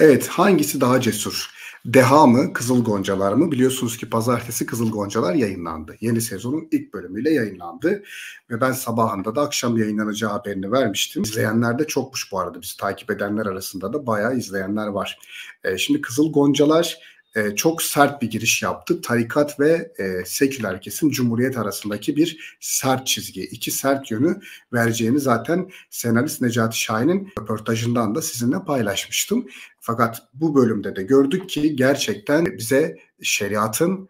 Evet, hangisi daha cesur? Deha mı, Kızıl Goncalar mı? Biliyorsunuz ki pazartesi Kızıl Goncalar yayınlandı. Yeni sezonun ilk bölümüyle yayınlandı. Ve ben sabahında da akşam yayınlanacağı haberini vermiştim. İzleyenler de çokmuş bu arada. Bizi takip edenler arasında da bayağı izleyenler var. Şimdi Kızıl Goncalar çok sert bir giriş yaptı. Tarikat ve seküler kesim, Cumhuriyet arasındaki bir sert çizgi, iki sert yönü vereceğini zaten senarist Necati Şahin'in röportajından da sizinle paylaşmıştım. Fakat bu bölümde de gördük ki gerçekten bize şeriatın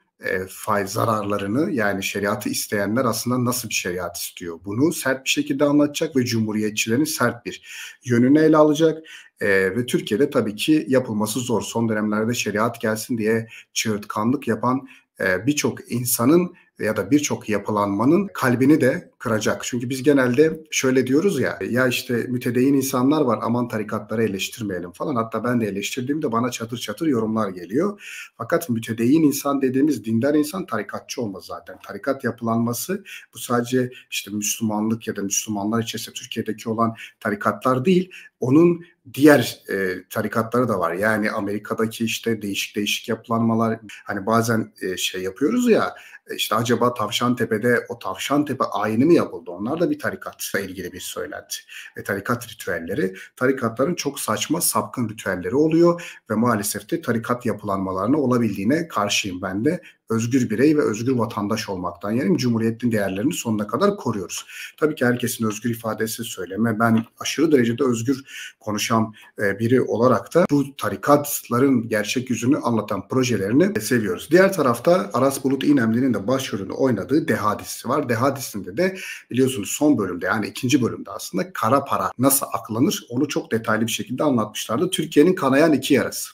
faiz zararlarını, yani şeriatı isteyenler aslında nasıl bir şeriat istiyor? Bunu sert bir şekilde anlatacak ve cumhuriyetçilerin sert bir yönünü ele alacak. Ve Türkiye'de tabii ki yapılması zor. Son dönemlerde şeriat gelsin diye çığırtkanlık yapan birçok insanın ya da birçok yapılanmanın kalbini de kıracak. Çünkü biz genelde şöyle diyoruz ya işte mütedeyyin insanlar var, aman tarikatları eleştirmeyelim falan. Hatta ben de eleştirdiğimde bana çatır çatır yorumlar geliyor. Fakat mütedeyyin insan dediğimiz dindar insan tarikatçı olmaz zaten. Tarikat yapılanması bu sadece işte Müslümanlık ya da Müslümanlar içerisinde Türkiye'deki olan tarikatlar değil. Onun diğer tarikatları da var. Yani Amerika'daki işte değişik yapılanmalar, hani bazen şey yapıyoruz ya, işte acaba Tavşan Tepe'de o Tavşan Tepe ayini mi yapıldı? Onlar da bir tarikatla ilgili bir söylenti. Tarikat ritüelleri, tarikatların çok saçma sapkın ritüelleri oluyor ve maalesef de tarikat yapılanmalarına olabildiğine karşıyım ben de. Özgür birey ve özgür vatandaş olmaktan, yani Cumhuriyet'in değerlerini sonuna kadar koruyoruz. Tabii ki herkesin özgür ifadesi, söyleme. Ben aşırı derecede özgür konuşan biri olarak da bu tarikatların gerçek yüzünü anlatan projelerini seviyoruz. Diğer tarafta Aras Bulut İynemli'nin de başrolünü oynadığı Deha dizisi var. Deha dizisinde de biliyorsunuz son bölümde, yani ikinci bölümde aslında kara para nasıl aklanır onu çok detaylı bir şekilde anlatmışlardı. Türkiye'nin kanayan iki yarası.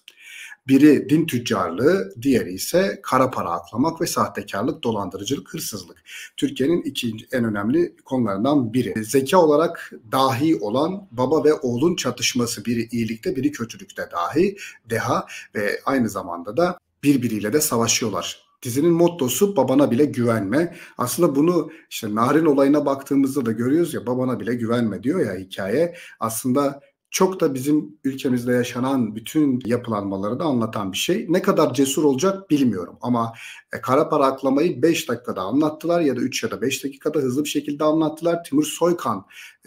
Biri din tüccarlığı, diğeri ise kara para aklamak ve sahtekarlık, dolandırıcılık, hırsızlık. Türkiye'nin ikinci en önemli konularından biri. Zeka olarak dahi olan baba ve oğlun çatışması, biri iyilikte biri kötülükte dahi Deha ve aynı zamanda da birbiriyle de savaşıyorlar. Dizinin mottosu babana bile güvenme. Aslında bunu işte Narin olayına baktığımızda da görüyoruz ya, babana bile güvenme diyor ya hikaye. Aslında çok da bizim ülkemizde yaşanan bütün yapılanmaları da anlatan bir şey. Ne kadar cesur olacak bilmiyorum ama kara para aklamayı 5 dakikada anlattılar ya da 3 ya da 5 dakikada hızlı bir şekilde anlattılar. Timur Soykan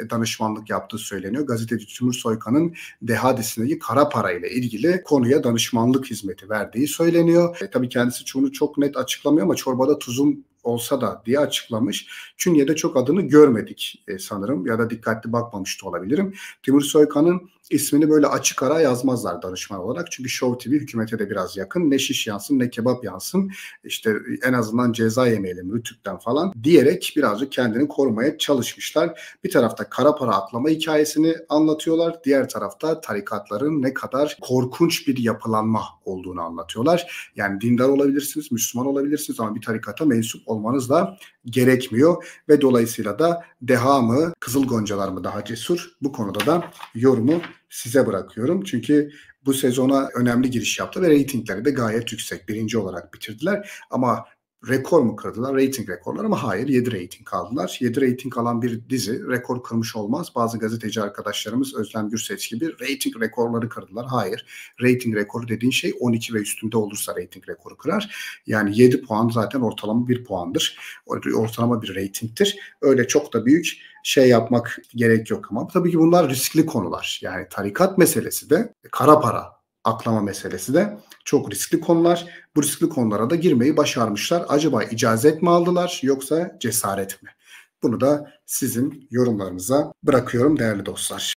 danışmanlık yaptığı söyleniyor. Gazeteci Timur Soykan'ın Deha dizisindeki kara para ile ilgili konuya danışmanlık hizmeti verdiği söyleniyor. Tabii kendisi çoğunu çok net açıklamıyor ama çorbada tuzum olsa da diye açıklamış. Çünkü çok adını görmedik sanırım ya da dikkatli bakmamış da olabilirim. Timur Soykan'ın ismini böyle açık ara yazmazlar danışman olarak. Çünkü Show TV hükümete de biraz yakın. Ne şiş yansın ne kebap yansın. İşte en azından ceza yemeyelim Rütük'ten falan diyerek birazcık kendini korumaya çalışmışlar. Bir tarafta kara para aklama hikayesini anlatıyorlar. Diğer tarafta tarikatların ne kadar korkunç bir yapılanma olduğunu anlatıyorlar. Yani dindar olabilirsiniz, Müslüman olabilirsiniz ama bir tarikata mensup olmanız da gerekmiyor. Ve dolayısıyla da Deha mı, Kızıl Goncalar mı daha cesur? Bu konuda da yorumu size bırakıyorum. Çünkü bu sezona önemli giriş yaptı ve reytingleri de gayet yüksek. Birinci olarak bitirdiler ama rekor mu kırdılar? Rating rekorlar ama hayır, 7 rating kaldılar. 7 rating alan bir dizi rekor kırmış olmaz. Bazı gazeteci arkadaşlarımız Özlem Gürses gibi rating rekorları kırdılar. Hayır. Rating rekoru dediğin şey 12 ve üstünde olursa rating rekoru kırar. Yani 7 puan zaten ortalama 1 puandır. Ortalama bir ratingtir. Öyle çok da büyük şey yapmak gerek yok ama tabii ki bunlar riskli konular. Yani tarikat meselesi de, kara para aklama meselesi de çok riskli konular. Bu riskli konulara da girmeyi başarmışlar. Acaba icazet mi aldılar yoksa cesaret mi? Bunu da sizin yorumlarınıza bırakıyorum değerli dostlar.